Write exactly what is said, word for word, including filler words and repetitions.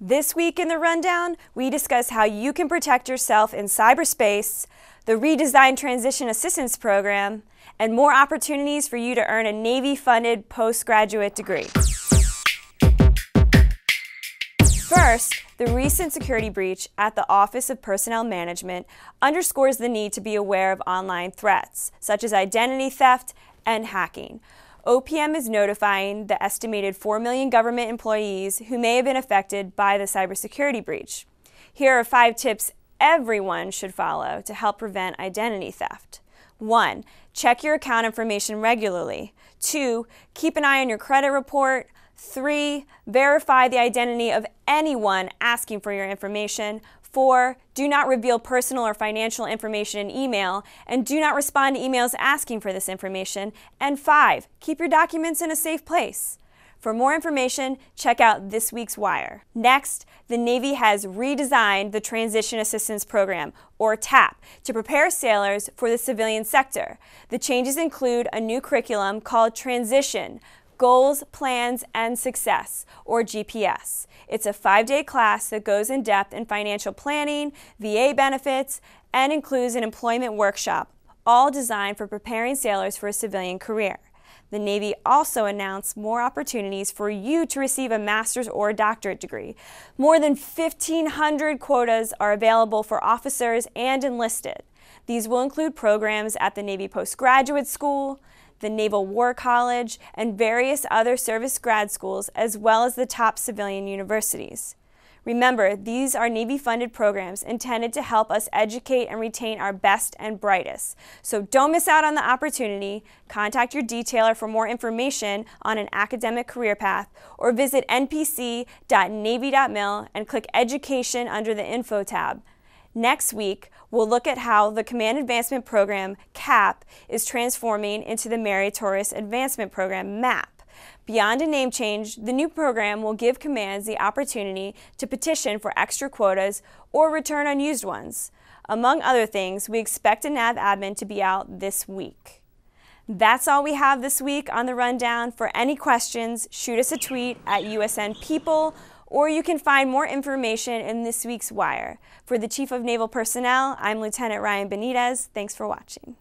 This week in the Rundown, we discuss how you can protect yourself in cyberspace, the redesigned Transition Assistance Program, and more opportunities for you to earn a Navy-funded postgraduate degree. First, the recent security breach at the Office of Personnel Management underscores the need to be aware of online threats, such as identity theft and hacking. O P M is notifying the estimated four million government employees who may have been affected by the cybersecurity breach. Here are five tips everyone should follow to help prevent identity theft. One, check your account information regularly. Two, keep an eye on your credit report. Three, verify the identity of anyone asking for your information. Four, do not reveal personal or financial information in email, and do not respond to emails asking for this information. And five, keep your documents in a safe place. For more information, check out this week's Wire. Next, the Navy has redesigned the Transition Assistance Program, or TAP, to prepare sailors for the civilian sector. The changes include a new curriculum called Transition, Goals, Plans, and Success, or G P S. It's a five-day class that goes in depth in financial planning, V A benefits, and includes an employment workshop, all designed for preparing sailors for a civilian career. The Navy also announced more opportunities for you to receive a master's or doctorate degree. More than fifteen hundred quotas are available for officers and enlisted. These will include programs at the Navy Postgraduate School, the Naval War College, and various other service grad schools, as well as the top civilian universities. Remember, these are Navy-funded programs intended to help us educate and retain our best and brightest. So don't miss out on the opportunity. Contact your detailer for more information on an academic career path, or visit n p c dot navy dot mil and click Education under the Info tab. Next week, we'll look at how the Command Advancement Program, CAP, is transforming into the Meritorious Advancement Program, MAP. Beyond a name change, the new program will give commands the opportunity to petition for extra quotas or return unused ones. Among other things, we expect a NAVADMIN to be out this week. That's all we have this week on the Rundown. For any questions, shoot us a tweet at U S N People. Or you can find more information in this week's Wire. For the Chief of Naval Personnel, I'm Lieutenant Ryan Benitez. Thanks for watching.